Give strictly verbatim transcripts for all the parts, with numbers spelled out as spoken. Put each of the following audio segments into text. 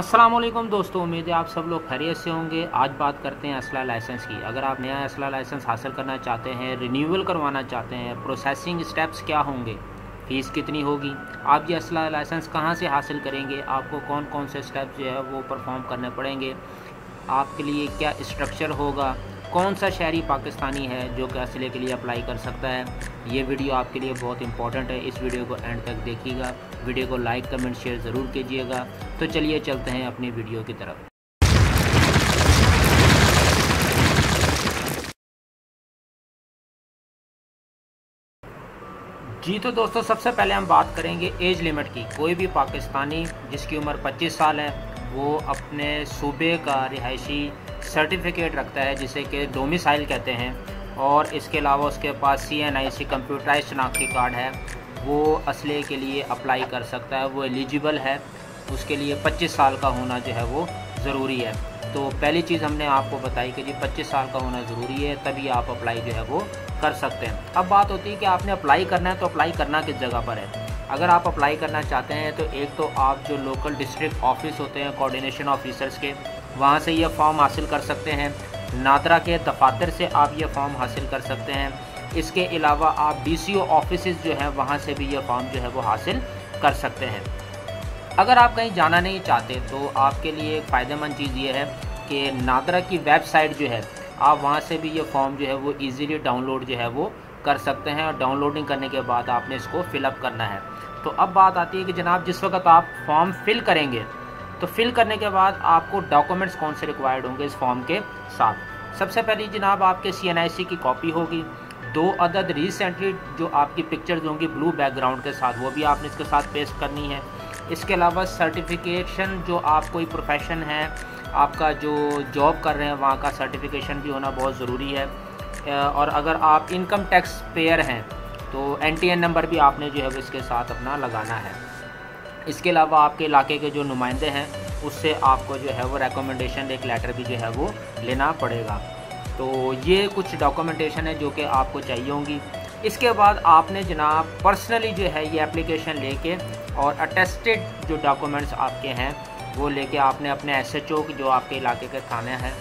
अस्सलाम वालेकुम दोस्तों, उम्मीद है आप सब लोग खैरियत से होंगे। आज बात करते हैं असला लाइसेंस की। अगर आप नया असला लाइसेंस हासिल करना चाहते हैं, रिन्यूअल करवाना चाहते हैं, प्रोसेसिंग स्टेप्स क्या होंगे, फ़ीस कितनी होगी, आप ये असला लाइसेंस कहाँ से हासिल करेंगे, आपको कौन कौन से स्टेप जो है वो परफॉर्म करने पड़ेंगे, आपके लिए क्या स्ट्रक्चर होगा, कौन सा शहरी पाकिस्तानी है जो कि असले के लिए अप्लाई कर सकता है, ये वीडियो आपके लिए बहुत इंपॉर्टेंट है। इस वीडियो को एंड तक देखिएगा, वीडियो को लाइक कमेंट शेयर ज़रूर कीजिएगा। तो चलिए चलते हैं अपनी वीडियो की तरफ। जी तो दोस्तों, सबसे पहले हम बात करेंगे एज लिमिट की। कोई भी पाकिस्तानी जिसकी उम्र पच्चीस साल है वो अपने सूबे का रिहायशी सर्टिफिकेट रखता है जिसे कि डोमिसाइल कहते हैं, और इसके अलावा उसके पास C N I C computerise शनाख्ती कार्ड है, वो असले के लिए अप्लाई कर सकता है, वो एलिजिबल है। उसके लिए पच्चीस साल का होना जो है वो ज़रूरी है। तो पहली चीज़ हमने आपको बताई कि जी पच्चीस साल का होना ज़रूरी है, तभी आप अप्लाई जो है वो कर सकते हैं। अब बात होती है कि आपने अप्लाई करना है तो अप्लाई करना किस जगह पर है। अगर आप अप्लाई करना चाहते हैं तो एक तो आप जो लोकल डिस्ट्रिक्ट ऑफिस होते हैं कोऑर्डिनेशन ऑफिसर्स के, वहाँ से ये फॉर्म हासिल कर सकते हैं। नादरा के दफातर से आप ये फॉर्म हासिल कर सकते हैं। इसके अलावा आप डी सी ओ ऑफिस जो हैं वहाँ से भी ये फॉर्म जो है वो हासिल कर सकते हैं। अगर आप कहीं जाना नहीं चाहते तो आपके लिए एक फ़ायदेमंद चीज़ ये है कि नादरा की वेबसाइट जो है आप वहाँ से भी ये फॉर्म जो है वो इजीली डाउनलोड जो है वो कर सकते हैं, और डाउनलोडिंग करने के बाद आपने इसको फ़िलअप करना है। तो अब बात आती है कि जनाब जिस वक्त आप फॉर्म फिल करेंगे तो फिल करने के बाद आपको डॉक्यूमेंट्स कौन से रिक्वायर्ड होंगे इस फॉर्म के साथ। सबसे पहले जनाब आपके सी एन आई सी की कॉपी होगी, दो अदद रिसेंटली जो आपकी पिक्चर्स होंगी ब्लू बैकग्राउंड के साथ, वो भी आपने इसके साथ पेस्ट करनी है। इसके अलावा सर्टिफिकेशन, जो आप कोई प्रोफेशन है, आपका जो जॉब कर रहे हैं वहाँ का सर्टिफिकेशन भी होना बहुत ज़रूरी है। और अगर आप इनकम टैक्स पेयर हैं तो एन टी एन नंबर भी आपने जो है वो इसके साथ अपना लगाना है। इसके अलावा आपके इलाके के जो नुमाइंदे हैं उससे आपको जो है वो रिकमेंडेशन एक लेटर भी जो है वो लेना पड़ेगा। तो ये कुछ डॉक्यूमेंटेशन है जो कि आपको चाहिए होंगी। इसके बाद आपने जनाब पर्सनली जो है ये एप्लीकेशन लेके और अटेस्टेड जो डॉक्यूमेंट्स आपके हैं वो लेके आपने अपने एस एच ओ जो आपके इलाके के थाना है,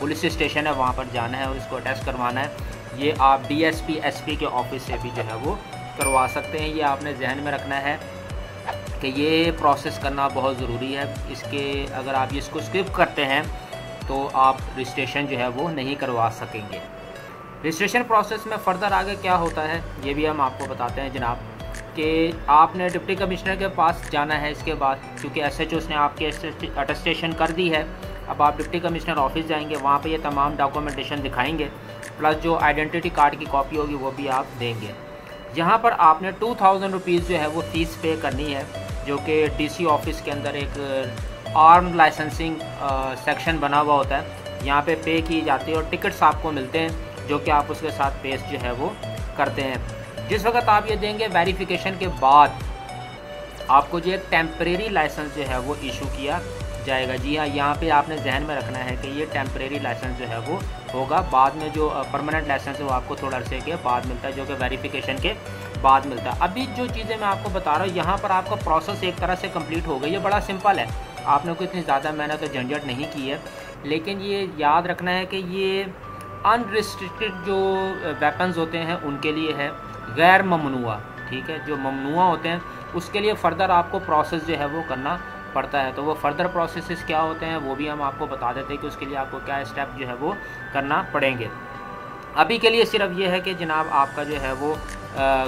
पुलिस स्टेशन है, वहाँ पर जाना है और इसको अटेस्ट करवाना है। ये आप D S P S P के ऑफिस से भी जो है वो करवा सकते हैं। ये आपने जहन में रखना है कि ये प्रोसेस करना बहुत ज़रूरी है। इसके अगर आप इसको स्किप करते हैं तो आप रजिस्ट्रेशन जो है वो नहीं करवा सकेंगे। रजिस्ट्रेशन प्रोसेस में फ़र्दर आगे क्या होता है ये भी हम आपको बताते हैं जनाब, कि आपने डिप्टी कमिश्नर के पास जाना है। इसके बाद क्योंकि एस एच ओ ने आपकी अटेस्टेशन कर दी है, अब आप डिप्टी कमिश्नर ऑफिस जाएंगे, वहाँ पे ये तमाम डॉक्यूमेंटेशन दिखाएंगे, प्लस जो आइडेंटिटी कार्ड की कॉपी होगी वो भी आप देंगे। यहाँ पर आपने टू थाउजेंड रुपीज़ जो है वो फ़ीस पे करनी है, जो कि डी सी ऑफिस के अंदर एक आर्म लाइसेंसिंग सेक्शन बना हुआ होता है, यहाँ पर पे की जाती है, और टिकट्स आपको मिलते हैं जो कि आप उसके साथ पेस्ट जो है वो करते हैं। जिस वक्त आप ये देंगे, वेरिफिकेशन के बाद आपको जो एक टेम्परेरी लाइसेंस जो है वो इशू किया जाएगा। जी हाँ, यहाँ पे आपने जहन में रखना है कि ये टेम्परेरी लाइसेंस जो है वो होगा, बाद में जो परमानेंट लाइसेंस है वो आपको थोड़ा अरसे के बाद मिलता है, जो कि वेरिफिकेशन के बाद मिलता है। अभी जो चीज़ें मैं आपको बता रहा हूँ, यहाँ पर आपका प्रोसेस एक तरह से कम्प्लीट हो गई है। बड़ा सिंपल है, आपने को इतनी ज़्यादा मेहनत तो झंझट नहीं की है, लेकिन ये याद रखना है कि ये अनरिस्ट्रिक्टेड जो वेपन्स होते हैं उनके लिए है, गैर ममनुआ, ठीक है, जो ममनुआ होते हैं उसके लिए फ़र्दर आपको प्रोसेस जो है वो करना पड़ता है। तो वो फ़र्दर प्रोसेसेस क्या होते हैं वो भी हम आपको बता देते हैं कि उसके लिए आपको क्या स्टेप जो है वो करना पड़ेंगे। अभी के लिए सिर्फ ये है कि जनाब आपका जो है वो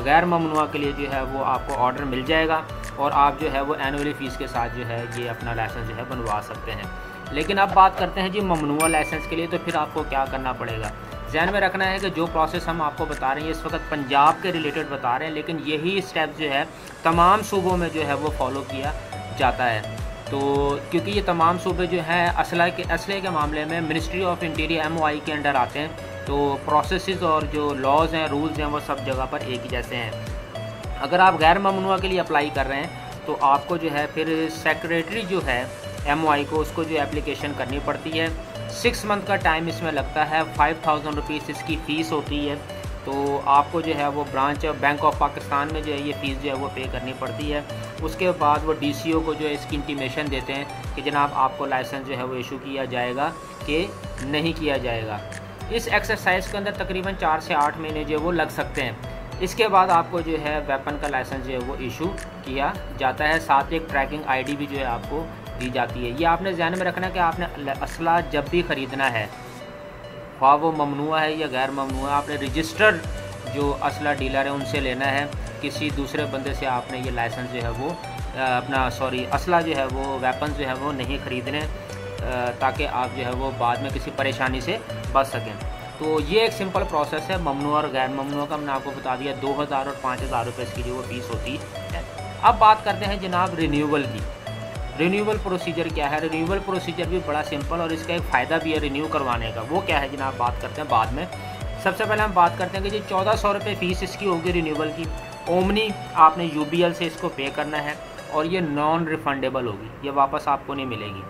गैर ममनुआ के लिए जो है वो आपको ऑर्डर मिल जाएगा, और आप जो है वो एनुअली फ़ीस के साथ जो है ये अपना लाइसेंस जो है बनवा सकते हैं। लेकिन अब बात करते हैं जी ममनुआ लाइसेंस के लिए, तो फिर आपको क्या करना पड़ेगा। जहन में रखना है कि जो प्रोसेस हम आपको बता रहे हैं इस वक्त पंजाब के रिलेटेड बता रहे हैं, लेकिन यही स्टेप जो है तमाम सूबों में जो है वो फॉलो किया जाता है। तो क्योंकि ये तमाम सूबे जो हैं असला के असले के मामले में ministry of interior M O I के अंडर आते हैं, तो प्रोसेस और जो लॉज हैं, रूल्स हैं, वो सब जगह पर एक ही जैसे हैं। अगर आप गैर ममनुआ के लिए अप्लाई कर रहे हैं तो आपको जो है फिर सेक्रेटरी जो है एम ओ आई को, उसको जो एप्लीकेशन करनी पड़ती है, सिक्स मंथ का टाइम इसमें लगता है, फाइव थाउजेंड रुपीज़ इसकी फ़ीस होती है। तो तो आपको जो है वो ब्रांच बैंक ऑफ पाकिस्तान में जो है ये फ़ीस जो है वो पे करनी पड़ती है। उसके बाद वो डीसीओ को जो है इसकी इंटीमेशन देते हैं कि जनाब आपको लाइसेंस जो है वो इशू किया जाएगा कि नहीं किया जाएगा। इस एक्सरसाइज के अंदर तकरीबन चार से आठ महीने जो है वो लग सकते हैं। इसके बाद आपको जो है वेपन का लाइसेंस जो है वो इशू किया जाता है, साथ ही एक ट्रैकिंग आईडी भी जो है आपको दी जाती है। ये आपने ध्यान में रखना है कि आपने असला जब भी ख़रीदना है, ख्वा वो ममनुआ है या गैर ममनुआ, आपने रजिस्टर्ड जो असला डीलर है उनसे लेना है। किसी दूसरे बंदे से आपने ये लाइसेंस जो है वो अपना सॉरी असला जो है वो वेपन जो है वो नहीं ख़रीदने, ताकि आप जो है वो बाद में किसी परेशानी से बच सकें। तो ये एक सिंपल प्रोसेस है ममनुआ और गैर ममनुआ का। मैंने आपको बता दिया दो हज़ार और पाँच हज़ार रुपये इसकी जो वो फीस होती है। अब बात करते हैं जनाब रिन्यूअल की। रिन्यूअल प्रोसीजर क्या है? रिन्यूअल प्रोसीजर भी बड़ा सिंपल और इसका एक फ़ायदा भी है रिन्यू करवाने का। वो क्या है जनाब, बात करते हैं बाद में। सबसे पहले हम बात करते हैं कि जी चौदह सौ रुपये फ़ीस इसकी होगी रिन्यूअल की। ओमनी आपने यू बी एल से इसको पे करना है और ये नॉन रिफंडेबल होगी, ये वापस आपको नहीं मिलेगी।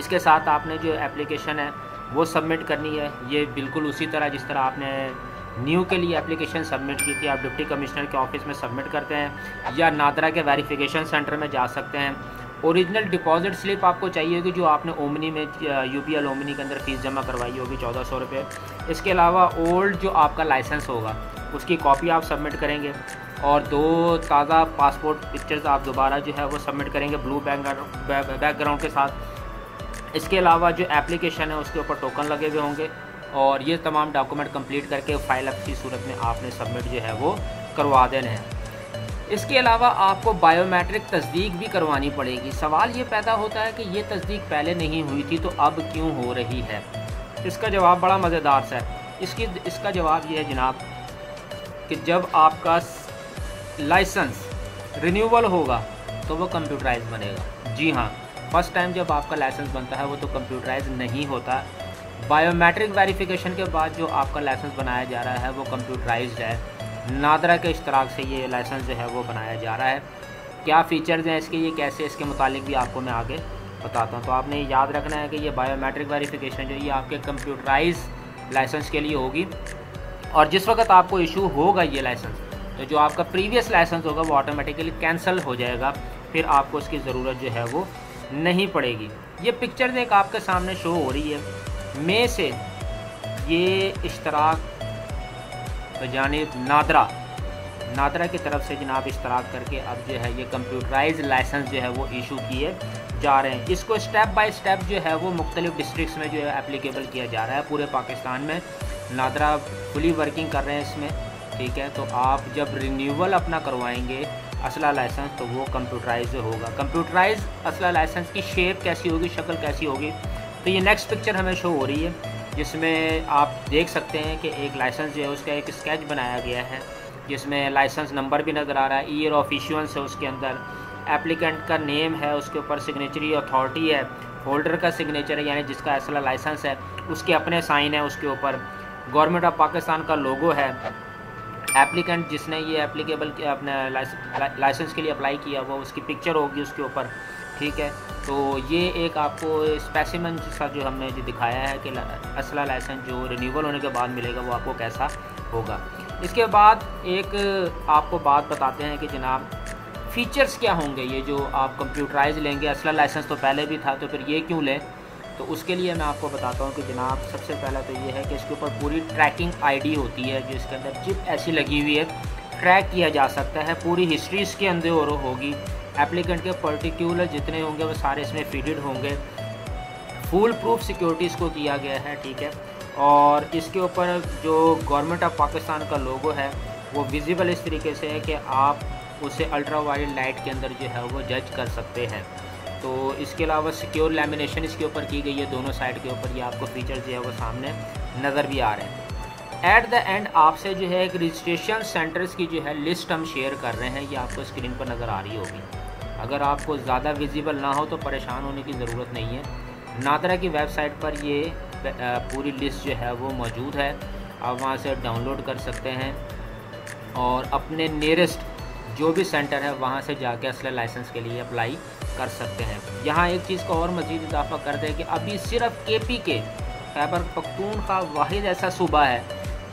इसके साथ आपने जो एप्लीकेशन है वो सबमिट करनी है, ये बिल्कुल उसी तरह जिस तरह आपने न्यू के लिए एप्लीकेशन सबमिट की थी। आप डिप्टी कमिश्नर के ऑफिस में सबमिट करते हैं या नादरा के वेरिफिकेशन सेंटर में जा सकते हैं। ओरिजिनल डिपॉजिट स्लिप आपको चाहिए होगी जो आपने ओमनी में यू पी एल ओमनी के अंदर फ़ीस जमा करवाई होगी चौदह सौ रुपये। इसके अलावा ओल्ड जो आपका लाइसेंस होगा उसकी कॉपी आप सबमिट करेंगे और दो ताज़ा पासपोर्ट पिक्चर्स आप दोबारा जो है वो सबमिट करेंगे ब्लू बैकग्राउंड के साथ। इसके अलावा जो एप्लीकेशन है उसके ऊपर टोकन लगे हुए होंगे और ये तमाम डॉक्यूमेंट कंप्लीट करके फाइल अप की सूरत में आपने सबमिट जो है वो करवा देना है। इसके अलावा आपको बायोमेट्रिक तस्दीक भी करवानी पड़ेगी। सवाल ये पैदा होता है कि ये तस्दीक पहले नहीं हुई थी तो अब क्यों हो रही है? इसका जवाब बड़ा मज़ेदार सा है। इसकी इसका जवाब ये है जनाब कि जब आपका लाइसेंस रिन्यूअल होगा तो वो कंप्यूटराइज बनेगा। जी हाँ, फर्स्ट टाइम जब आपका लाइसेंस बनता है वो तो कंप्यूटराइज नहीं होता। बायोमेट्रिक वेरिफिकेशन के बाद जो आपका लाइसेंस बनाया जा रहा है वो कंप्यूटराइज्ड है। नादरा के इश्तराक से ये लाइसेंस जो है वो बनाया जा रहा है। क्या फ़ीचर्स हैं इसके, ये कैसे, इसके मुतालिक भी आपको मैं आगे बताता हूँ। तो आपने याद रखना है कि ये बायोमेट्रिक वेरिफिकेशन जो ये आपके कंप्यूटराइज लाइसेंस के लिए होगी और जिस वक्त आपको इशू होगा ये लाइसेंस तो जो आपका प्रीवियस लाइसेंस होगा वो ऑटोमेटिकली कैंसिल हो जाएगा, फिर आपको इसकी ज़रूरत जो है वो नहीं पड़ेगी। ये पिक्चर देख आपके सामने शो हो रही है मे से ये इश्तराक जानिब नादरा नादरा की तरफ से जनाब इश्तराक करके अब जो है ये कंप्यूटराइज लाइसेंस जो है वो इशू किए जा रहे हैं। इसको स्टेप बाय स्टेप जो है वो मुख्तलिफ डिस्ट्रिक्ट्स में जो है एप्लीकेबल किया जा रहा है। पूरे पाकिस्तान में नादरा फुली वर्किंग कर रहे हैं इसमें, ठीक है। तो आप जब रिन्यूअल अपना करवाएंगे असला लाइसेंस तो वो कंप्यूटराइज होगा। कंप्यूटराइज असला लाइसेंस की शेप कैसी होगी, शक्ल कैसी होगी, तो ये नेक्स्ट पिक्चर हमें शो हो रही है जिसमें आप देख सकते हैं कि एक लाइसेंस जो है उसका एक स्केच बनाया गया है जिसमें लाइसेंस नंबर भी नज़र आ रहा है, ईयर ऑफ इशुएंस है उसके अंदर, एप्लीकेंट का नेम है, उसके ऊपर सिग्नेचरी अथॉरिटी है, होल्डर का सिग्नेचर है यानी जिसका असला लाइसेंस है उसके अपने साइन है उसके ऊपर, गवर्नमेंट ऑफ पाकिस्तान का लोगो है, एप्लीकेंट जिसने ये एप्लीकेबल अपने लाइसेंस के लिए अप्लाई किया हुआ उसकी पिक्चर होगी उसके ऊपर, ठीक है। तो ये एक आपको स्पेसिमेन सा जो हमने जो दिखाया है कि असला लाइसेंस जो रिन्यूअल होने के बाद मिलेगा वो आपको कैसा होगा। इसके बाद एक आपको बात बताते हैं कि जनाब फ़ीचर्स क्या होंगे ये जो आप कंप्यूटराइज लेंगे। असला लाइसेंस तो पहले भी था तो फिर ये क्यों लें? तो उसके लिए मैं आपको बताता हूँ कि जनाब सबसे पहला तो ये है कि इसके ऊपर पूरी ट्रैकिंग आईडी होती है जो इसके अंदर चिप ऐसी लगी हुई है, ट्रैक किया जा सकता है। पूरी हिस्ट्री इसके अंदर हो होगी, एप्लीकेंट के पर्टिकुलर जितने होंगे वो सारे इसमें फीडेड होंगे। फुल प्रूफ सिक्योरिटी इसको किया गया है, ठीक है। और इसके ऊपर जो गवर्नमेंट ऑफ पाकिस्तान का लोगो है वो विजिबल इस तरीके से है कि आप उसे अल्ट्रा वाइड लाइट के अंदर जो है वो जज कर सकते हैं। तो इसके अलावा सिक्योर लैमिनेशन इसके ऊपर की गई है दोनों साइड के ऊपर, ये आपको फीचर जो है वो सामने नज़र भी आ रहे हैं। एट द एंड आपसे जो है एक रजिस्ट्रेशन सेंटर्स की जो है लिस्ट हम शेयर कर रहे हैं, ये आपको स्क्रीन पर नज़र आ रही होगी। अगर आपको ज़्यादा विजिबल ना हो तो परेशान होने की ज़रूरत नहीं है। नादरा की वेबसाइट पर ये पूरी लिस्ट जो है वो मौजूद है, आप वहाँ से डाउनलोड कर सकते हैं और अपने नियरेस्ट जो भी सेंटर है वहाँ से जाके असला लाइसेंस के लिए अप्लाई कर सकते हैं। यहाँ एक चीज़ का और मज़ीद इजाफा कर दें कि अभी सिर्फ के पी के खैबर पख्तूनख्वा वाहिद ऐसा सूबा है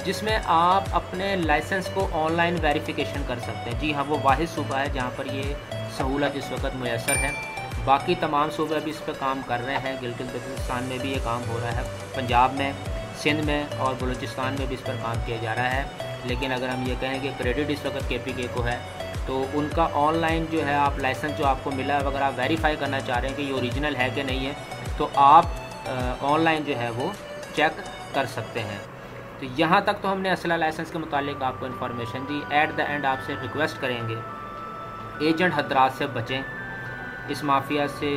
जिसमें आप अपने लाइसेंस को ऑनलाइन वेरिफिकेशन कर सकते हैं। जी हाँ, वो वाहिद सूबा है जहाँ पर ये सहूलत इस वक्त मैसर है। बाकी तमाम सूबे भी इस पर काम कर रहे हैं। गिलगित बल्तिस्तान में भी ये काम हो रहा है, पंजाब में, सिंध में और बलूचिस्तान में भी इस पर काम किया जा रहा है। लेकिन अगर हम ये कहें कि क्रेडिट इस वक्त के पी के को है, तो उनका ऑनलाइन जो है आप लाइसेंस जो आपको मिला है, अगर आप वेरीफाई करना चाह रहे हैं कि ये ओरिजिनल है कि नहीं है, तो आप ऑनलाइन जो है वो चेक कर सकते हैं। तो यहाँ तक तो हमने असला लाइसेंस के मुतालिक आपको इन्फॉर्मेशन दी। एट द एंड आपसे रिक्वेस्ट करेंगे, एजेंट हदरात से बचें, इस माफिया से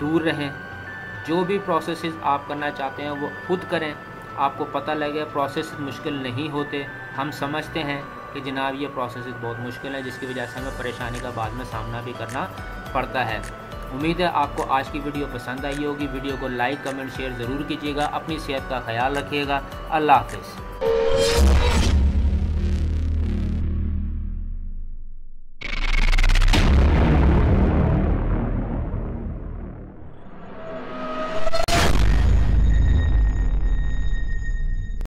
दूर रहें। जो भी प्रोसेसेस आप करना चाहते हैं वो खुद करें। आपको पता लगे प्रोसेस मुश्किल नहीं होते। हम समझते हैं कि जनाब ये प्रोसेस बहुत मुश्किल है, जिसकी वजह से हमें परेशानी का बाद में सामना भी करना पड़ता है। उम्मीद है आपको आज की वीडियो पसंद आई होगी। वीडियो को लाइक, कमेंट, शेयर ज़रूर कीजिएगा। अपनी सेहत का ख्याल रखिएगा। अल्लाह हाफ़िज़।